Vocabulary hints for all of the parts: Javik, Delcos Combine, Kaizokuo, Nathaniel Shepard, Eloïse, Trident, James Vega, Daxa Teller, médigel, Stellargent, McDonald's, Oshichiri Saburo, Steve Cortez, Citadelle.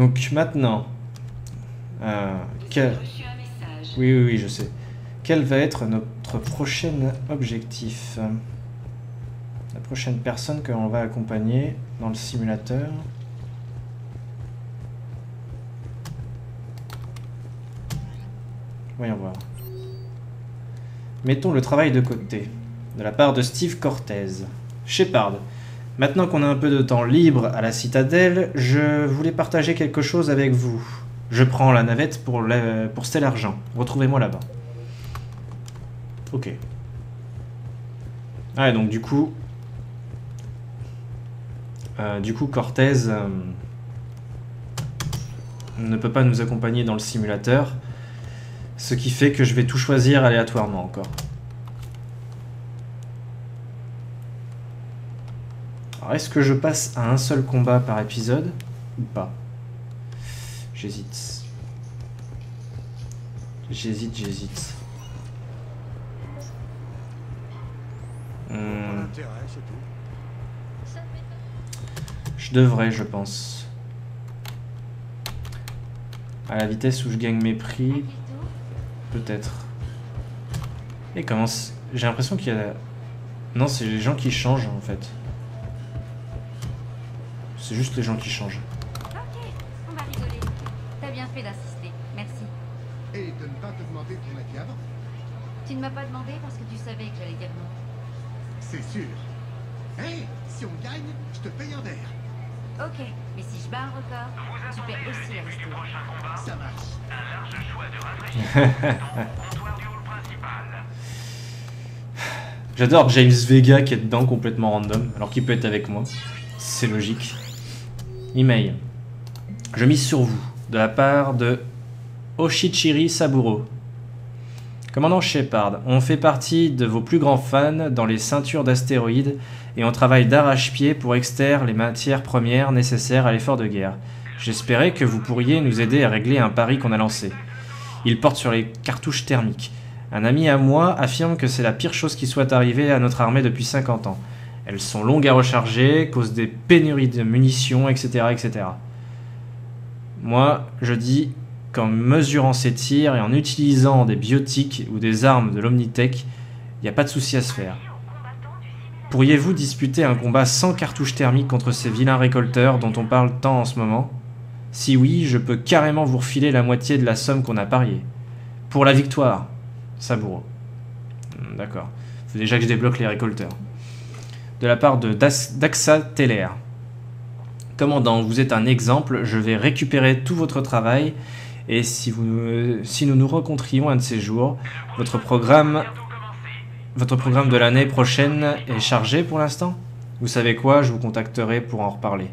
Donc maintenant, oui, je sais. Quel va être notre prochain objectif? La prochaine personne que l'on va accompagner dans le simulateur. Voyons voir. Mettons le travail de côté. De la part de Steve Cortez. Shepard. Maintenant qu'on a un peu de temps libre à la Citadelle, je voulais partager quelque chose avec vous. Je prends la navette pour Stellargent. Retrouvez-moi là-bas. Ok. Ah, et donc du coup Cortez ne peut pas nous accompagner dans le simulateur. Ce qui fait que je vais tout choisir aléatoirement encore. Alors, est-ce que je passe à un seul combat par épisode ou pas? J'hésite. J'hésite. Je devrais, je pense. À la vitesse où je gagne mes prix, peut-être. Et commence. J'ai l'impression qu'il y a... Non, c'est les gens qui changent, en fait. C'est juste les gens qui changent. Ok, on va rigoler. T'as bien fait d'insister, merci. Et de ne pas te demander ton avis avant. Tu ne m'as pas demandé parce que tu savais que j'allais dire non. C'est sûr. Hé, si on gagne, je te paye un verre. Ok, mais si je bats un record, tu paies aussi la restaurant. Ça marche. Un large choix de rafraîchissement dans le comptoir du hall principal. J'adore James Vega qui est dedans complètement random, alors qu'il peut être avec moi. C'est logique. Email. Je mise sur vous, de la part de Oshichiri Saburo. Commandant Shepard, on fait partie de vos plus grands fans dans les ceintures d'astéroïdes et on travaille d'arrache-pied pour extraire les matières premières nécessaires à l'effort de guerre. J'espérais que vous pourriez nous aider à régler un pari qu'on a lancé. Il porte sur les cartouches thermiques. Un ami à moi affirme que c'est la pire chose qui soit arrivée à notre armée depuis 50 ans. Elles sont longues à recharger, causent des pénuries de munitions, etc. etc. Moi, je dis qu'en mesurant ces tirs et en utilisant des biotiques ou des armes de l'Omnitech, il n'y a pas de souci à se faire. Pourriez-vous disputer un combat sans cartouches thermiques contre ces vilains récolteurs dont on parle tant en ce moment? Si oui, je peux carrément vous refiler la moitié de la somme qu'on a pariée. Pour la victoire, Saburo. D'accord. Faut déjà que je débloque les récolteurs. De la part de Daxa Teller. Commandant, vous êtes un exemple, je vais récupérer tout votre travail et si nous nous rencontrions un de ces jours, votre programme de l'année prochaine est chargé pour l'instant? Vous savez quoi, je vous contacterai pour en reparler.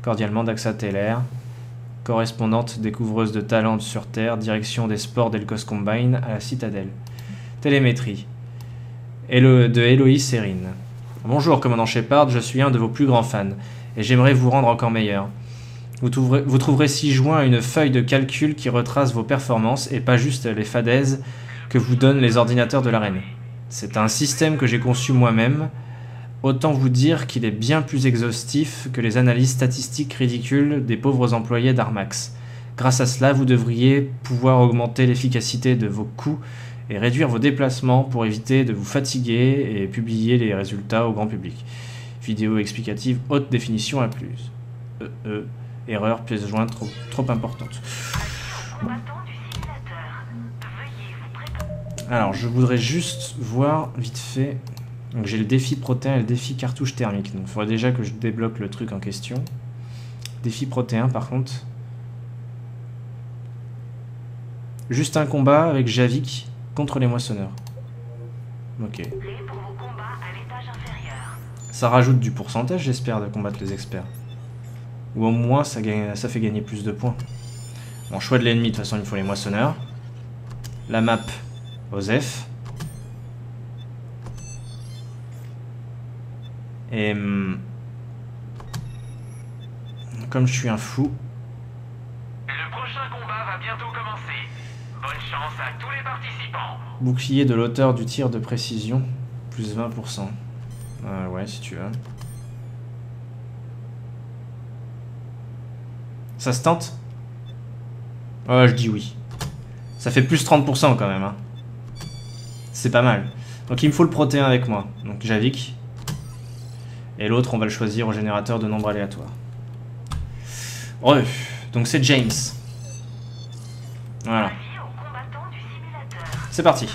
Cordialement, Daxa Teller, correspondante découvreuse de talent sur Terre, direction des sports Delcos Combine à la Citadelle. Télémétrie. De Eloïse. Bonjour, commandant Shepard, je suis un de vos plus grands fans, et j'aimerais vous rendre encore meilleur. Vous trouverez ci-joint une feuille de calcul qui retrace vos performances, et pas juste les fadaises que vous donnent les ordinateurs de l'arène. C'est un système que j'ai conçu moi-même, autant vous dire qu'il est bien plus exhaustif que les analyses statistiques ridicules des pauvres employés d'Armax. Grâce à cela, vous devriez pouvoir augmenter l'efficacité de vos coûts et réduire vos déplacements pour éviter de vous fatiguer et publier les résultats au grand public. Vidéo explicative haute définition à plus. Erreur, pièce jointe trop importante. Alors, je voudrais juste voir vite fait... Donc j'ai le défi protéin et le défi cartouche thermique. Donc il faudrait déjà que je débloque le truc en question. Défi protéin par contre... Juste un combat avec Javik... contre les moissonneurs. Ok. Ça rajoute du pourcentage, j'espère, de combattre les experts. Ou au moins, ça fait gagner plus de points. Bon, choix de l'ennemi, de toute façon, il faut les moissonneurs. La map, Osef. Et... comme je suis un fou... Le prochain combat va bientôt commencer. Bonne chance à tous les participants. Bouclier de l'auteur du tir de précision, plus 20%. Ouais, si tu veux. Ça se tente? Ouais, je dis oui. Ça fait plus 30% quand même. Hein. C'est pas mal. Donc il me faut le protéin avec moi. Donc Javik. Et l'autre, on va le choisir au générateur de nombres aléatoires. Ouais. Donc c'est James. Voilà. C'est parti.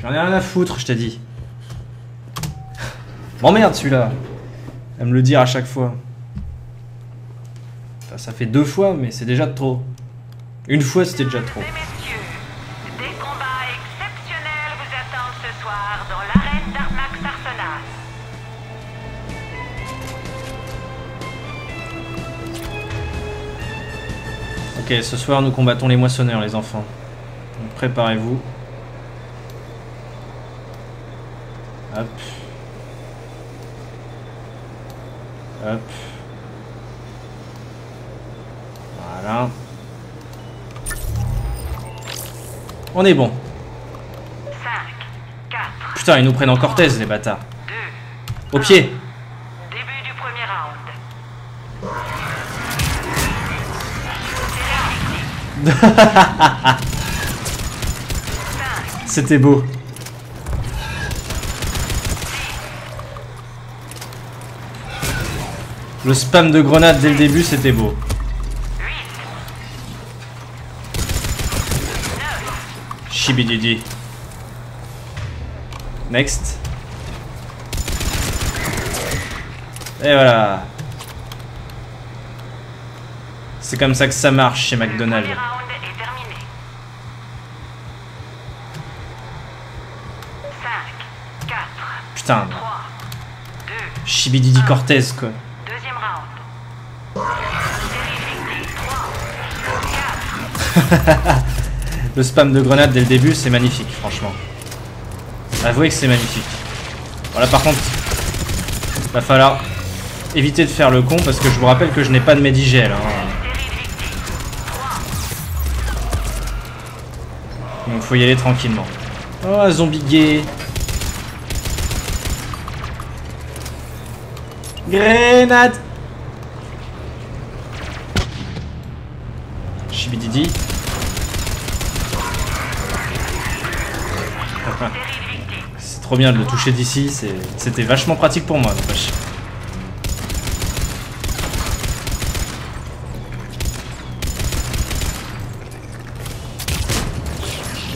J'en ai rien à foutre, je t'ai dit. M'emmerde celui-là. À me le dire à chaque fois. Enfin, ça fait deux fois, mais c'est déjà trop. Une fois, c'était déjà trop. Ok, ce soir nous combattons les moissonneurs, les enfants. Donc préparez-vous. Hop. Hop. Voilà. On est bon. 5, 4, putain, ils nous prennent en Cortez, les bâtards. 2, au pied. Début du premier round. C'était beau. Le spam de grenade dès le début, c'était beau. Chibididi. Next. Et voilà. C'est comme ça que ça marche chez McDonald's. Putain. Chibididi Cortez, quoi. Le spam de grenade dès le début, c'est magnifique, franchement. Avouez que c'est magnifique. Voilà, par contre, va falloir éviter de faire le con parce que je vous rappelle que je n'ai pas de médigel. Hein. Donc faut y aller tranquillement. Oh, zombie gay. Grenade. Chibididi. C'est trop bien de le toucher d'ici, c'était vachement pratique pour moi.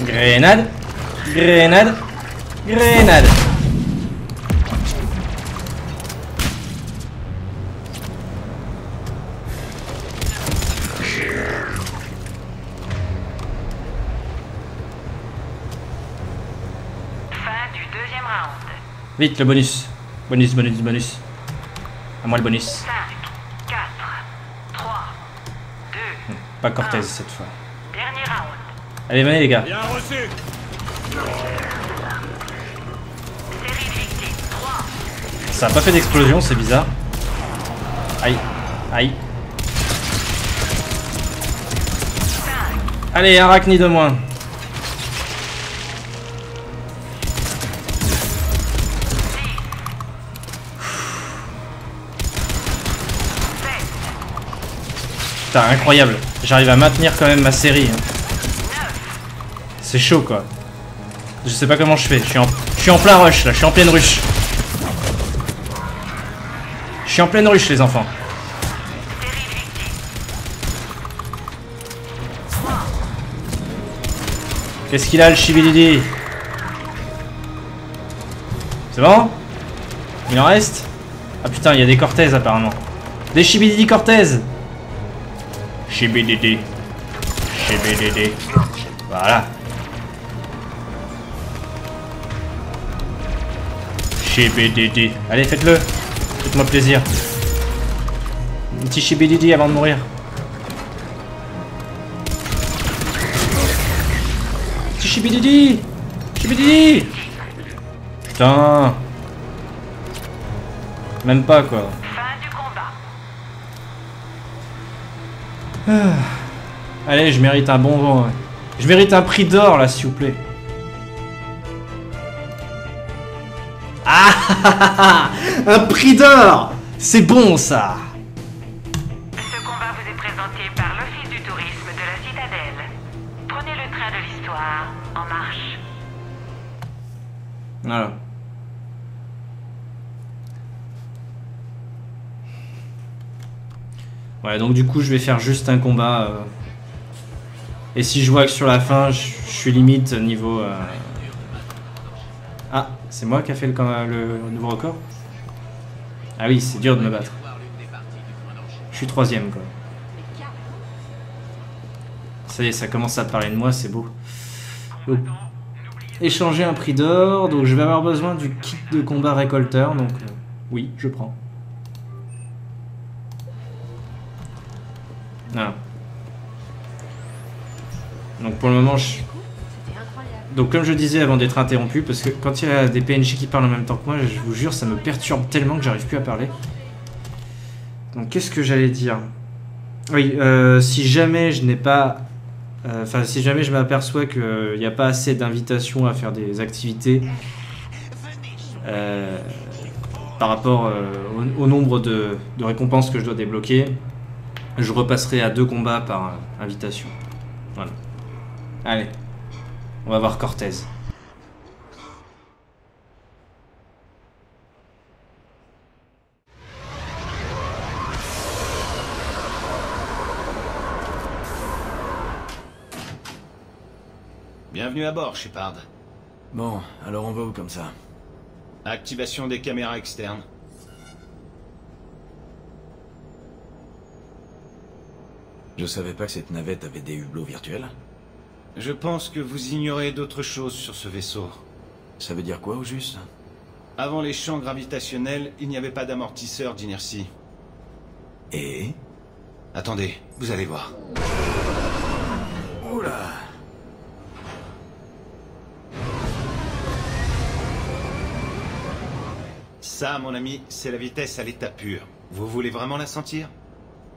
Grenade, grenade, grenade. Vite, le bonus. Bonus, bonus, bonus. À moi le bonus. 5, 4, 3, 2, pas Cortez 1, cette fois. Dernier round. Allez, venez les gars. Bien reçu. Ça a pas fait d'explosion, c'est bizarre. Aïe, aïe. 5. Allez, un arachni de moins. Putain, incroyable, j'arrive à maintenir quand même ma série. C'est chaud quoi. Je sais pas comment je fais, je suis en plein rush là, je suis en pleine rush. Je suis en pleine rush les enfants. Qu'est-ce qu'il a le Chibididi? C'est bon? Il en reste? Ah putain, il y a des Cortez apparemment. Des Chibididi Cortez. Chibididi. Chibididi. Voilà. Chibididi. Allez, faites-le. Faites-moi plaisir. Un petit Chibididi avant de mourir. Petit Chibididi. Chibididi. Putain. Même pas, quoi. Allez, je mérite un bon vent. Ouais. Je mérite un prix d'or là, s'il vous plaît. Ah, un prix d'or, c'est bon ça. laboratoire en marche. Voilà. Ouais, donc du coup, je vais faire juste un combat. Et si je vois que sur la fin, je suis limite niveau... Ah, c'est moi qui a fait le nouveau record. Ah oui, c'est dur de me battre. Je suis troisième, quoi. Ça y est, ça commence à parler de moi, c'est beau. Oh. Échanger un prix d'or, donc je vais avoir besoin du kit de combat récolteur, donc oui, je prends. Voilà. Donc pour le moment, donc comme je disais avant d'être interrompu, parce que quand il y a des PNJ qui parlent en même temps que moi, je vous jure, ça me perturbe tellement que j'arrive plus à parler. Donc qu'est-ce que j'allais dire? Oui, si jamais je n'ai pas... Enfin, si jamais je m'aperçois qu'il n'y a pas assez d'invitations à faire des activités par rapport au nombre de récompenses que je dois débloquer, je repasserai à 2 combats par invitation. Voilà. Allez, on va voir Cortez. Bienvenue à bord, Shepard. Bon, alors on va où comme ça? Activation des caméras externes. Je savais pas que cette navette avait des hublots virtuels. Je pense que vous ignorez d'autres choses sur ce vaisseau. Ça veut dire quoi au juste? Avant les champs gravitationnels, il n'y avait pas d'amortisseur d'inertie. Et? Attendez, vous allez voir. Oula! Ça, mon ami, c'est la vitesse à l'état pur. Vous voulez vraiment la sentir?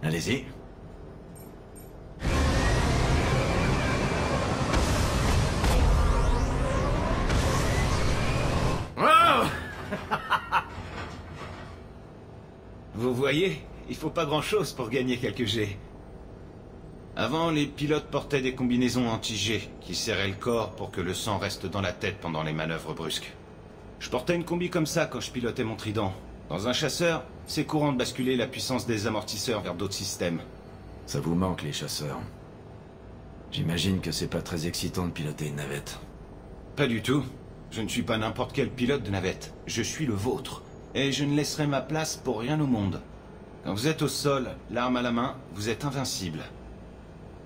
Allez-y. Wow. Vous voyez, il faut pas grand-chose pour gagner quelques jets. Avant, les pilotes portaient des combinaisons anti-G qui serraient le corps pour que le sang reste dans la tête pendant les manœuvres brusques. Je portais une combi comme ça quand je pilotais mon Trident. Dans un chasseur, c'est courant de basculer la puissance des amortisseurs vers d'autres systèmes. Ça vous manque, les chasseurs. J'imagine que c'est pas très excitant de piloter une navette. Pas du tout. Je ne suis pas n'importe quel pilote de navette. Je suis le vôtre. Et je ne laisserai ma place pour rien au monde. Quand vous êtes au sol, l'arme à la main, vous êtes invincible.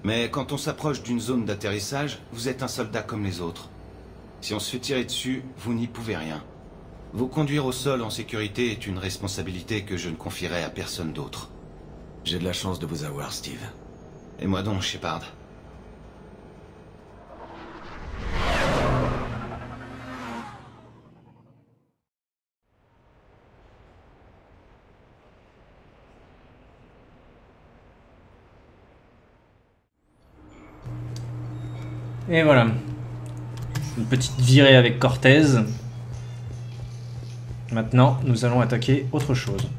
Mais quand on s'approche d'une zone d'atterrissage, vous êtes un soldat comme les autres. Si on se fait tirer dessus, vous n'y pouvez rien. Vous conduire au sol en sécurité est une responsabilité que je ne confierai à personne d'autre. J'ai de la chance de vous avoir, Steve. Et moi donc, Shepard. Et voilà. Une petite virée avec Cortez. Maintenant, nous allons attaquer autre chose.